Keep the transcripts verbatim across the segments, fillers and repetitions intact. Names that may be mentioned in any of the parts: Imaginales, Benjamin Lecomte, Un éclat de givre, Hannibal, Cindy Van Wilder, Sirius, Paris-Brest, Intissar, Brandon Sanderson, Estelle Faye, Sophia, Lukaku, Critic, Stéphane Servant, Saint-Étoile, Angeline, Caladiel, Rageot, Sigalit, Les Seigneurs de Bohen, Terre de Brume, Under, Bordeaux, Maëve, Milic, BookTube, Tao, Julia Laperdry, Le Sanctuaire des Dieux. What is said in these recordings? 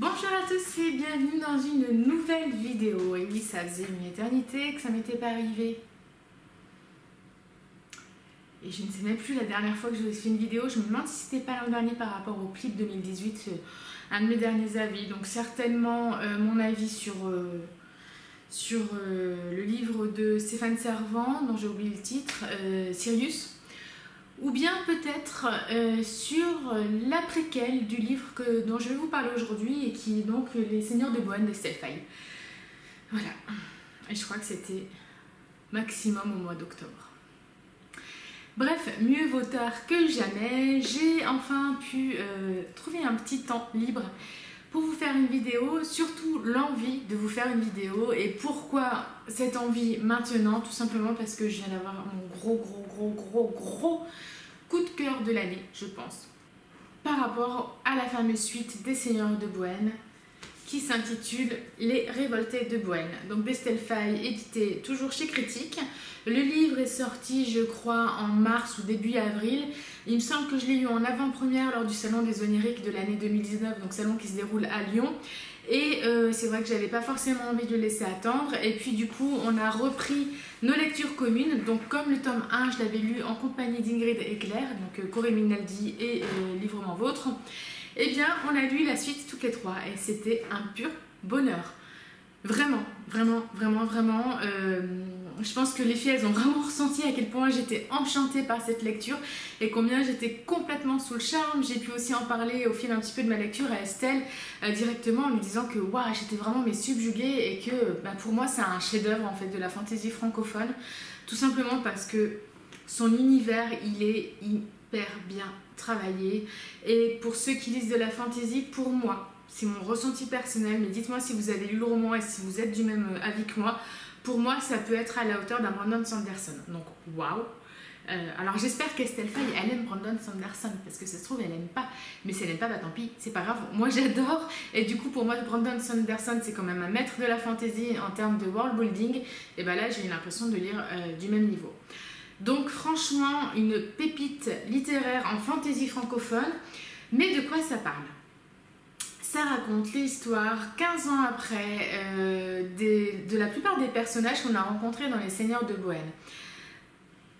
Bonjour à tous et bienvenue dans une nouvelle vidéo. Et oui, ça faisait une éternité que ça m'était pas arrivé. Et je ne sais même plus la dernière fois que je vous ai fait une vidéo. Je me demande si c'était pas l'an dernier par rapport au P L I B deux mille dix-huit, un de mes derniers avis. Donc certainement euh, mon avis sur, euh, sur euh, le livre de Stéphane Servant, dont j'ai oublié le titre, euh, Sirius. Ou bien peut-être euh, sur la préquelle du livre que, dont je vais vous parler aujourd'hui et qui est donc Les Seigneurs de Bohen d'Estelle Faye. Voilà. Et je crois que c'était maximum au mois d'octobre. Bref, mieux vaut tard que jamais. J'ai enfin pu euh, trouver un petit temps libre pour vous faire une vidéo, surtout l'envie de vous faire une vidéo. Et pourquoi cette envie maintenant? Tout simplement parce que je viens d'avoir mon gros, gros, gros, gros, gros coup de cœur de l'année, je pense. Par rapport à la fameuse suite des Seigneurs de Bohen, qui s'intitule Les Révoltés de Bohen. Donc d'Estelle Faye, édité toujours chez Critique. Le livre est sorti, je crois, en mars ou début avril. Il me semble que je l'ai eu en avant-première lors du Salon des Oniriques de l'année deux mille dix-neuf, donc salon qui se déroule à Lyon. Et euh, c'est vrai que j'avais pas forcément envie de le laisser attendre. Et puis du coup, on a repris nos lectures communes. Donc comme le tome un, je l'avais lu en compagnie d'Ingrid et Claire, donc euh, Corée Minaldi et euh, Livrement Vôtre. Eh bien, on a lu la suite toutes les trois et c'était un pur bonheur. Vraiment, vraiment, vraiment, vraiment. Euh, je pense que les filles, elles ont vraiment ressenti à quel point j'étais enchantée par cette lecture et combien j'étais complètement sous le charme. J'ai pu aussi en parler au fil un petit peu de ma lecture à Estelle euh, directement en lui disant que waouh, j'étais vraiment mais subjuguée et que bah, pour moi, c'est un chef-d'œuvre en fait de la fantaisie francophone. Tout simplement parce que son univers, il est hyper bien travailler. Et pour ceux qui lisent de la fantaisie, pour moi, c'est mon ressenti personnel, mais dites-moi si vous avez lu le roman et si vous êtes du même avis que moi, pour moi ça peut être à la hauteur d'un Brandon Sanderson. Donc waouh. Alors j'espère qu'Estelle Faye, elle aime Brandon Sanderson, parce que ça se trouve elle aime pas, mais si elle aime pas, bah tant pis, c'est pas grave, moi j'adore. Et du coup pour moi Brandon Sanderson c'est quand même un maître de la fantaisie en termes de world building, et bah là j'ai l'impression de lire euh, du même niveau. Donc franchement, une pépite littéraire en fantaisie francophone. Mais de quoi ça parle? Ça raconte l'histoire quinze ans après euh, des, de la plupart des personnages qu'on a rencontrés dans Les Seigneurs de Bohen.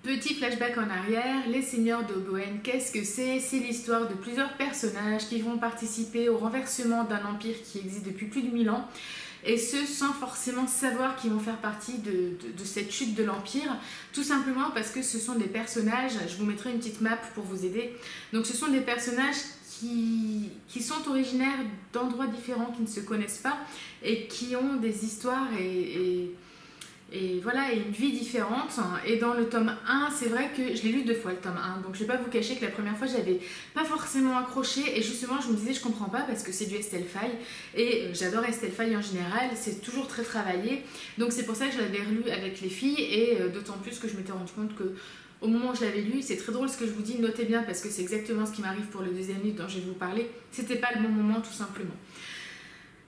Petit flashback en arrière, Les Seigneurs de Bohen, qu'est-ce que c'est? C'est l'histoire de plusieurs personnages qui vont participer au renversement d'un empire qui existe depuis plus de mille ans. Et ce, sans forcément savoir qu'ils vont faire partie de, de, de cette chute de l'Empire, tout simplement parce que ce sont des personnages, je vous mettrai une petite map pour vous aider, donc ce sont des personnages qui, qui sont originaires d'endroits différents, qui ne se connaissent pas, et qui ont des histoires et, et, et voilà, et une vie différente. Et dans le tome un, c'est vrai que je l'ai lu deux fois le tome un, donc je ne vais pas vous cacher que la première fois, j'avais pas forcément accroché, et justement, je me disais, je comprends pas, parce que c'est du Estelle Faye, et j'adore Estelle Faye en général, c'est toujours très travaillé, donc c'est pour ça que je l'avais relu avec les filles, et d'autant plus que je m'étais rendu compte que au moment où je l'avais lu, c'est très drôle ce que je vous dis, notez bien, parce que c'est exactement ce qui m'arrive pour le deuxième livre dont je vais vous parler, c'était pas le bon moment tout simplement.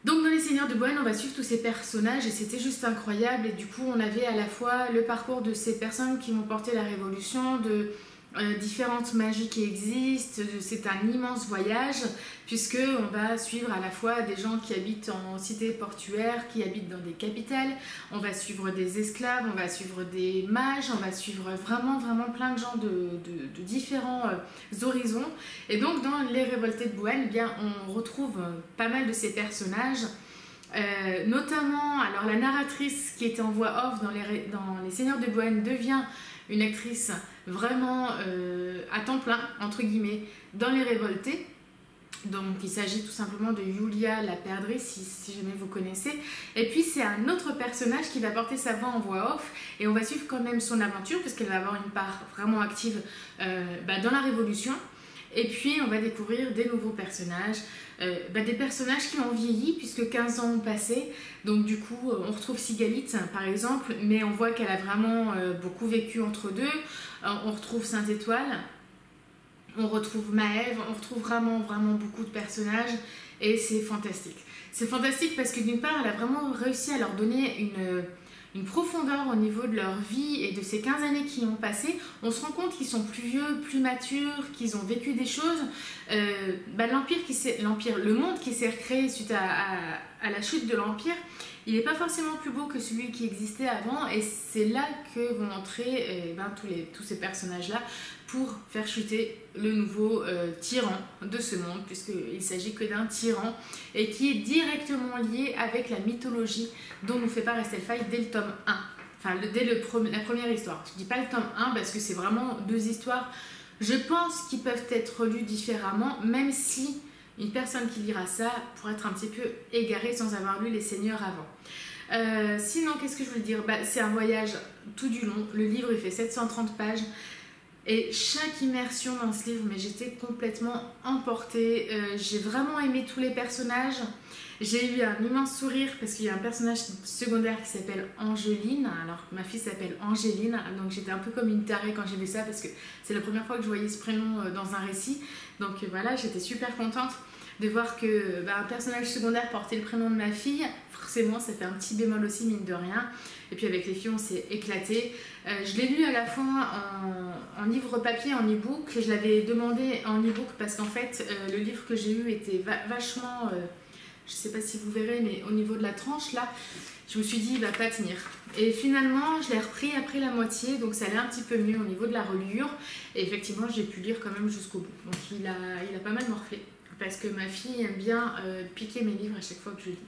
Donc dans Les Seigneurs de Bohen, on va suivre tous ces personnages et c'était juste incroyable. Et du coup, on avait à la fois le parcours de ces personnes qui vont porter la révolution, de euh, différentes magies qui existent. C'est un immense voyage puisque on va suivre à la fois des gens qui habitent en cité portuaire, qui habitent dans des capitales. On va suivre des esclaves, on va suivre des mages, on va suivre vraiment vraiment plein de gens de, de, de différents euh, horizons. Et donc dans Les Révoltés de Bohen, eh bien on retrouve euh, pas mal de ces personnages, euh, notamment alors la narratrice qui était en voix off dans les, dans les Seigneurs de Bohen devient une actrice vraiment euh, à temps plein entre guillemets dans Les Révoltés. Donc il s'agit tout simplement de Julia Laperdry, si, si jamais vous connaissez. Et puis c'est un autre personnage qui va porter sa voix en voix off et on va suivre quand même son aventure parce qu'elle va avoir une part vraiment active euh, bah, dans la révolution. Et puis on va découvrir des nouveaux personnages, euh, bah, des personnages qui ont vieilli puisque quinze ans ont passé. Donc du coup on retrouve Sigalit par exemple, mais on voit qu'elle a vraiment euh, beaucoup vécu entre deux. Euh, on retrouve Saint-Étoile. On retrouve Maëve, on retrouve vraiment, vraiment beaucoup de personnages et c'est fantastique. C'est fantastique parce que d'une part, elle a vraiment réussi à leur donner une, une profondeur au niveau de leur vie et de ces quinze années qui ont passé, on se rend compte qu'ils sont plus vieux, plus matures, qu'ils ont vécu des choses. Euh, bah, l'empire qui s'est, l'empire, le monde qui s'est recréé suite à, à, à la chute de l'Empire, il n'est pas forcément plus beau que celui qui existait avant, et c'est là que vont entrer eh ben, tous, les, tous ces personnages-là pour faire chuter le nouveau euh, tyran de ce monde, puisqu'il ne s'agit que d'un tyran, et qui est directement lié avec la mythologie dont nous fait part Estelle Faye dès le tome un, enfin le, dès le pre la première histoire. Je ne dis pas le tome un parce que c'est vraiment deux histoires, je pense, qui peuvent être lues différemment, même si... une personne qui lira ça pourrait être un petit peu égarée sans avoir lu Les Seigneurs avant. Euh, sinon, qu'est-ce que je voulais dire, bah, c'est un voyage tout du long. Le livre, il fait sept cent trente pages. Et chaque immersion dans ce livre, mais j'étais complètement emportée. Euh, j'ai vraiment aimé tous les personnages. J'ai eu un immense sourire parce qu'il y a un personnage secondaire qui s'appelle Angeline. Alors, ma fille s'appelle Angeline. Donc, j'étais un peu comme une tarée quand j'ai vu ça parce que c'est la première fois que je voyais ce prénom dans un récit. Donc, voilà, j'étais super contente de voir que bah, un personnage secondaire portait le prénom de ma fille. Forcément, ça fait un petit bémol aussi, mine de rien. Et puis avec les filles, on s'est éclaté. Euh, je l'ai lu à la fois en, en livre papier, en e-book. Je l'avais demandé en e-book parce qu'en fait, euh, le livre que j'ai eu était va vachement... Euh, je ne sais pas si vous verrez, mais au niveau de la tranche, là, je me suis dit, il ne va pas tenir. Et finalement, je l'ai repris après la moitié, donc ça allait un petit peu mieux au niveau de la reliure. Et effectivement, j'ai pu lire quand même jusqu'au bout. Donc il a, il a pas mal morflé. Parce que ma fille aime bien euh, piquer mes livres à chaque fois que je lis.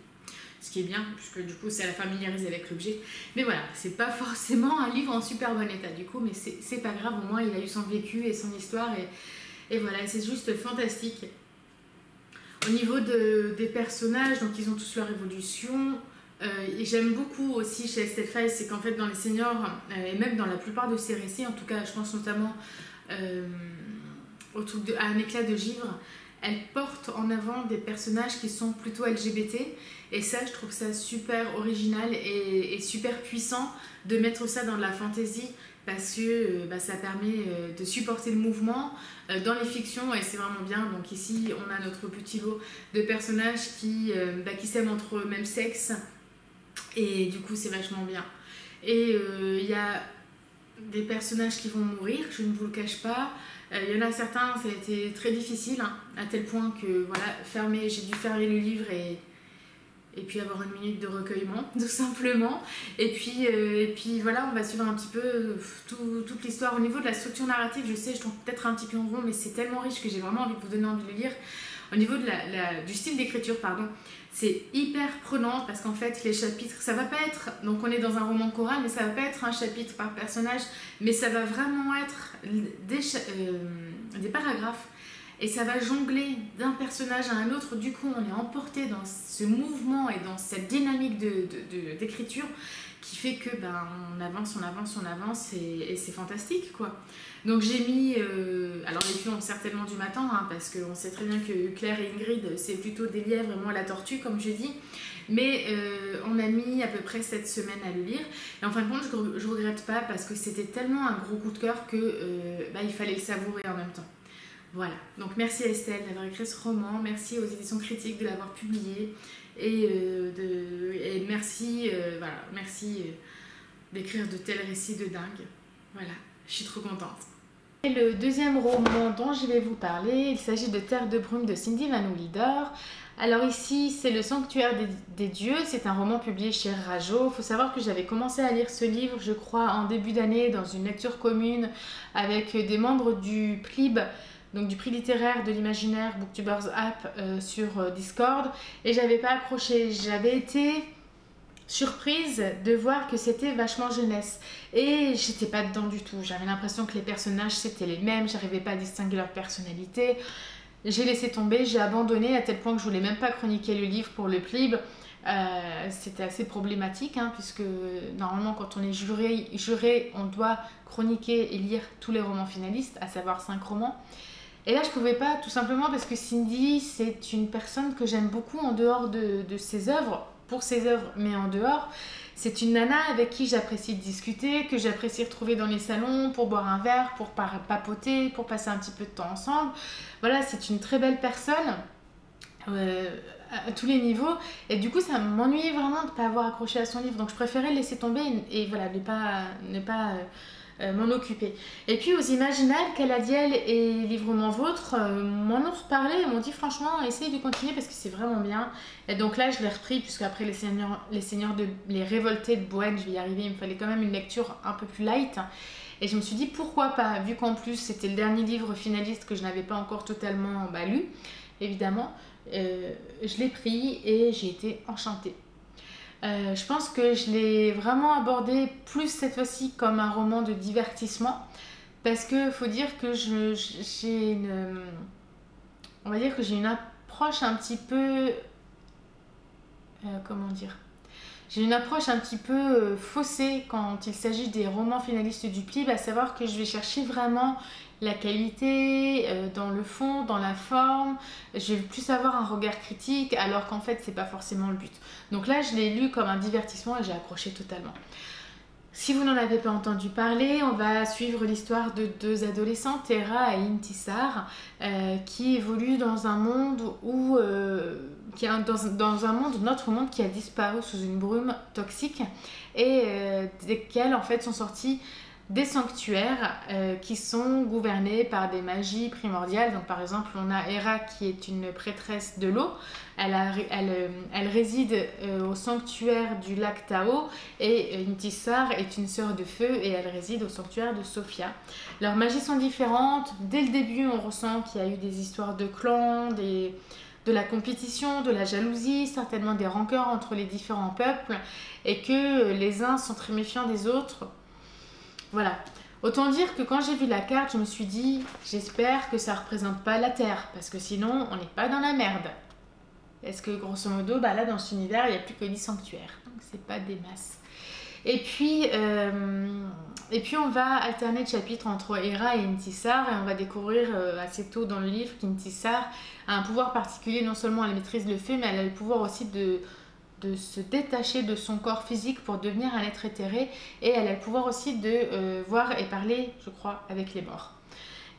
Ce qui est bien, puisque du coup, ça la familiarise avec l'objet. Mais voilà, c'est pas forcément un livre en super bon état, du coup, mais c'est pas grave, au moins, il a eu son vécu et son histoire, et, et voilà, c'est juste fantastique. Au niveau de, des personnages, donc ils ont tous leur évolution, euh, et j'aime beaucoup aussi chez Estelle Faye, c'est qu'en fait, dans Les Seigneurs, euh, et même dans la plupart de ses récits, en tout cas, je pense notamment euh, au truc de, à Un éclat de givre, elle porte en avant des personnages qui sont plutôt L G B T, et ça, je trouve ça super original et, et super puissant de mettre ça dans de la fantasy, parce que bah, ça permet de supporter le mouvement dans les fictions, et c'est vraiment bien. Donc ici, on a notre petit lot de personnages qui, bah, qui s'aiment entre eux, même sexe, et du coup, c'est vachement bien. Et il euh, y a des personnages qui vont mourir, je ne vous le cache pas. Il y en a certains, ça a été très difficile, hein, à tel point que voilà, fermer, j'ai dû fermer le livre et, et puis avoir une minute de recueillement, tout simplement. Et puis, euh, et puis voilà, on va suivre un petit peu tout, toute l'histoire. Au niveau de la structure narrative, je sais, je tombe peut-être un petit peu en rond, mais c'est tellement riche que j'ai vraiment envie de vous donner envie de le lire. Au niveau de la, la, du style d'écriture, pardon, c'est hyper prenant parce qu'en fait, les chapitres, ça va pas être... Donc on est dans un roman choral, mais ça va pas être un chapitre par personnage, mais ça va vraiment être des, euh, des paragraphes. Et ça va jongler d'un personnage à un autre. Du coup, on est emporté dans ce mouvement et dans cette dynamique d'écriture qui fait que ben, on avance, on avance, on avance, et, et c'est fantastique, quoi. Donc j'ai mis... Euh, alors les filles ont certainement dû m'attendre, hein, parce qu'on sait très bien que Claire et Ingrid, c'est plutôt des lièvres et moi la tortue, comme je dis. Mais euh, on a mis à peu près sept semaines à le lire. Et en fin de compte, je, je regrette pas, parce que c'était tellement un gros coup de cœur que euh, bah, il fallait le savourer en même temps. Voilà, donc merci à Estelle d'avoir écrit ce roman, merci aux éditions critiques de l'avoir publié, et, euh, de, et merci, euh, voilà, merci euh, d'écrire de tels récits de dingue. Voilà, je suis trop contente. Et le deuxième roman dont je vais vous parler, il s'agit de Terre de Brume de Cindy Van Wilder. Alors ici, c'est Le Sanctuaire des, des Dieux, c'est un roman publié chez Rageot. Il faut savoir que j'avais commencé à lire ce livre, je crois, en début d'année, dans une lecture commune avec des membres du P L I B, donc du prix littéraire de l'imaginaire Booktubers App euh, sur euh, Discord, et j'avais pas accroché. J'avais été surprise de voir que c'était vachement jeunesse et j'étais pas dedans du tout. J'avais l'impression que les personnages c'était les mêmes, j'arrivais pas à distinguer leur personnalité. J'ai laissé tomber, j'ai abandonné, à tel point que je voulais même pas chroniquer le livre pour le P L I B. Euh, c'était assez problématique, hein, puisque normalement quand on est juré, juré, on doit chroniquer et lire tous les romans finalistes, à savoir cinq romans. Et là, je pouvais pas, tout simplement parce que Cindy, c'est une personne que j'aime beaucoup en dehors de, de ses œuvres, pour ses œuvres, mais en dehors. C'est une nana avec qui j'apprécie discuter, que j'apprécie retrouver dans les salons pour boire un verre, pour papoter, pour passer un petit peu de temps ensemble. Voilà, c'est une très belle personne, euh, à tous les niveaux, et du coup ça m'ennuyait vraiment de ne pas avoir accroché à son livre, donc je préférais le laisser tomber et, et voilà, ne pas, ne pas euh, euh, m'en occuper. Et puis aux Imaginales, Caladiel et Livrement Vôtre euh, m'en ont reparlé et m'ont dit franchement essaye de continuer parce que c'est vraiment bien, et donc là je l'ai repris, puisque après les Seigneurs, les Seigneurs de les Révoltés de Bohen, je vais y arriver, il me fallait quand même une lecture un peu plus light. Et je me suis dit pourquoi pas, vu qu'en plus c'était le dernier livre finaliste que je n'avais pas encore totalement bah, lu, évidemment, euh, je l'ai pris et j'ai été enchantée. Euh, je pense que je l'ai vraiment abordé plus cette fois-ci comme un roman de divertissement, parce que faut dire que je, j'ai une, on va dire que j'ai une approche un petit peu, euh, comment dire. J'ai une approche un petit peu euh, faussée quand il s'agit des romans finalistes du P L I B, à savoir que je vais chercher vraiment la qualité, euh, dans le fond, dans la forme. Je vais plus avoir un regard critique, alors qu'en fait, c'est pas forcément le but. Donc là, je l'ai lu comme un divertissement et j'ai accroché totalement. Si vous n'en avez pas entendu parler, on va suivre l'histoire de deux adolescentes, Héra et Intissar, euh, qui évoluent dans un monde où, euh, qui a, dans, dans un monde, notre monde qui a disparu sous une brume toxique, et euh, desquelles en fait sont sortis des sanctuaires euh, qui sont gouvernés par des magies primordiales. Donc par exemple, on a Héra qui est une prêtresse de l'eau. Elle, a, elle, elle réside euh, au sanctuaire du lac Tao, et Intissar est une sœur de feu et elle réside au sanctuaire de Sophia. Leurs magies sont différentes. Dès le début, on ressent qu'il y a eu des histoires de clans, des, de la compétition, de la jalousie, certainement des rancœurs entre les différents peuples, et que les uns sont très méfiants des autres. Voilà. Autant dire que quand j'ai vu la carte, je me suis dit j'espère que ça ne représente pas la Terre, parce que sinon on n'est pas dans la merde. Parce que grosso modo, bah là dans cet univers, il n'y a plus que dix sanctuaires. Donc c'est pas des masses. Et puis, euh, et puis on va alterner de chapitres entre Héra et Intissar, et on va découvrir euh, assez tôt dans le livre qu'Intissar a un pouvoir particulier. Non seulement elle maîtrise le feu, mais elle a le pouvoir aussi de, de se détacher de son corps physique pour devenir un être éthéré, et elle a le pouvoir aussi de euh, voir et parler, je crois, avec les morts.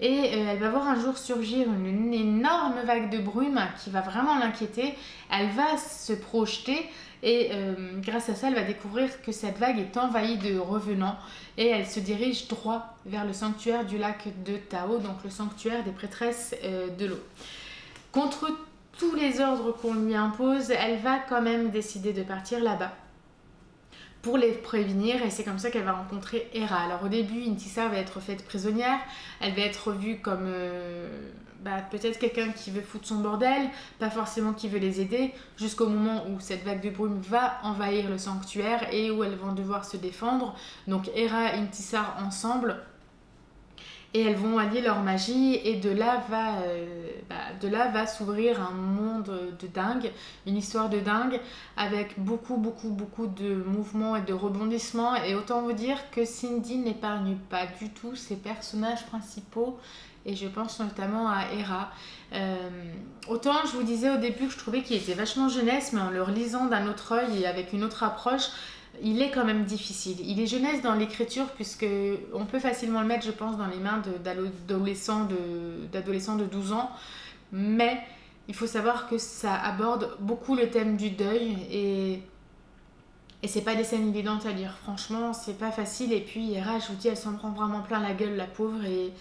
Et euh, elle va voir un jour surgir une, une énorme vague de brume qui va vraiment l'inquiéter. Elle va se projeter et euh, grâce à ça, elle va découvrir que cette vague est envahie de revenants, et elle se dirige droit vers le sanctuaire du lac de Tao, donc le sanctuaire des prêtresses euh, de l'eau. Contre tous les ordres qu'on lui impose, elle va quand même décider de partir là-bas pour les prévenir, et c'est comme ça qu'elle va rencontrer Héra. Alors au début, Intissar va être faite prisonnière, elle va être vue comme euh, bah, peut-être quelqu'un qui veut foutre son bordel, pas forcément qui veut les aider, jusqu'au moment où cette vague de brume va envahir le sanctuaire et où elles vont devoir se défendre. Donc Héra et Intissar ensemble, et elles vont allier leur magie, et de là va, euh, bah, de là va s'ouvrir un monde de dingue, une histoire de dingue, avec beaucoup, beaucoup, beaucoup de mouvements et de rebondissements. Et autant vous dire que Cindy n'épargne pas du tout ses personnages principaux, et je pense notamment à Héra. Euh, autant je vous disais au début que je trouvais qu'il était vachement jeunesse, mais en le relisant d'un autre œil et avec une autre approche, il est quand même difficile. Il est jeunesse dans l'écriture, puisque on peut facilement le mettre, je pense, dans les mains d'adolescents de, de, de douze ans. Mais il faut savoir que ça aborde beaucoup le thème du deuil, et, et c'est pas des scènes évidentes à lire. Franchement, c'est pas facile. Et puis Héra, je vous dis, elle s'en prend vraiment plein la gueule, la pauvre. Et,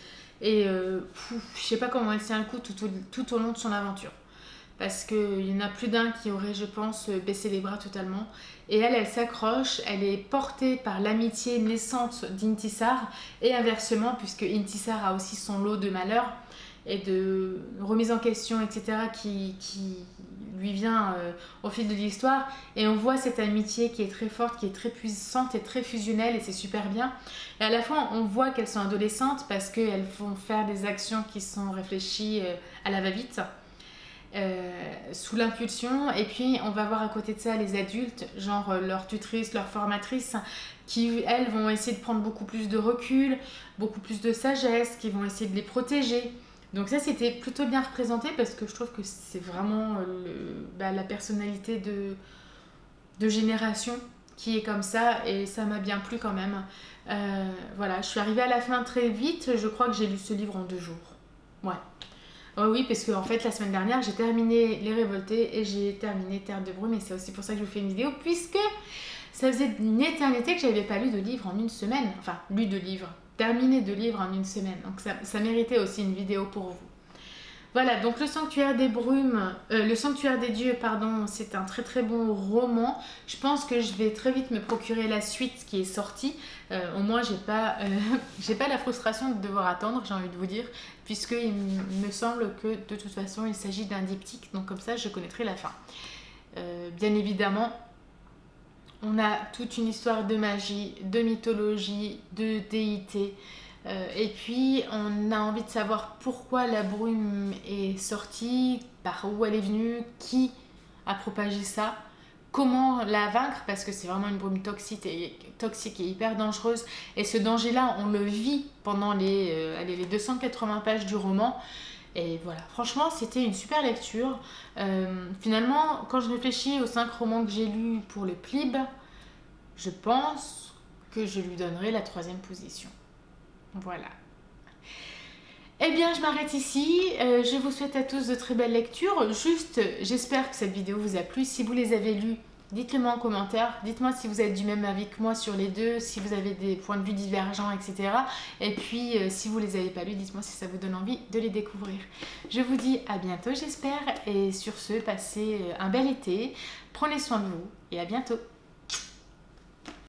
et euh, pff, je sais pas comment elle tient le coup tout, tout, tout au long de son aventure. Parce qu'il y en a plus d'un qui aurait, je pense, baissé les bras totalement. Et elle, elle s'accroche, elle est portée par l'amitié naissante d'Intissar, et inversement, puisque Intissar a aussi son lot de malheurs et de remise en question, et cetera, qui, qui lui vient euh, au fil de l'histoire. Et on voit cette amitié qui est très forte, qui est très puissante et très fusionnelle, et c'est super bien. Et à la fois, on voit qu'elles sont adolescentes, parce qu'elles vont faire des actions qui sont réfléchies euh, à la va-vite. Euh, sous l'impulsion, et puis on va voir à côté de ça les adultes, genre euh, leurs tutrices, leurs formatrices, qui elles vont essayer de prendre beaucoup plus de recul, beaucoup plus de sagesse, qui vont essayer de les protéger. Donc ça, c'était plutôt bien représenté, parce que je trouve que c'est vraiment euh, le, bah, la personnalité de, de génération qui est comme ça, et ça m'a bien plu quand même. Euh, voilà, je suis arrivée à la fin très vite, je crois que j'ai lu ce livre en deux jours. Ouais. Oh oui, parce que en fait la semaine dernière j'ai terminé Les Révoltés et j'ai terminé Terre de Brume, et c'est aussi pour ça que je vous fais une vidéo, puisque ça faisait une éternité que j'avais pas lu de livre en une semaine, enfin lu de livres, terminé de livres en une semaine, donc ça, ça méritait aussi une vidéo pour vous. Voilà, donc Le Sanctuaire des Brumes, euh, Le Sanctuaire des Dieux, pardon, c'est un très très bon roman. Je pense que je vais très vite me procurer la suite qui est sortie. Euh, au moins, j'ai pas, euh, j'ai pas la frustration de devoir attendre, j'ai envie de vous dire, puisqu'il me semble que de toute façon, il s'agit d'un diptyque, donc comme ça, je connaîtrai la fin. Euh, bien évidemment, on a toute une histoire de magie, de mythologie, de déité. Euh, et puis on a envie de savoir pourquoi la brume est sortie, par où elle est venue, qui a propagé ça, comment la vaincre, parce que c'est vraiment une brume toxique et, toxique et hyper dangereuse, et ce danger là on le vit pendant les, euh, allez, les deux cent quatre-vingts pages du roman. Et voilà, franchement c'était une super lecture. Euh, finalement, quand je réfléchis aux cinq romans que j'ai lus pour le P L I B, je pense que je lui donnerai la troisième position. Voilà. Eh bien, je m'arrête ici. Euh, je vous souhaite à tous de très belles lectures. Juste, j'espère que cette vidéo vous a plu. Si vous les avez lues, dites-le moi en commentaire. Dites-moi si vous êtes du même avis que moi sur les deux, si vous avez des points de vue divergents, et cetera. Et puis, euh, si vous les avez pas lues, dites-moi si ça vous donne envie de les découvrir. Je vous dis à bientôt, j'espère. Et sur ce, passez un bel été. Prenez soin de vous et à bientôt.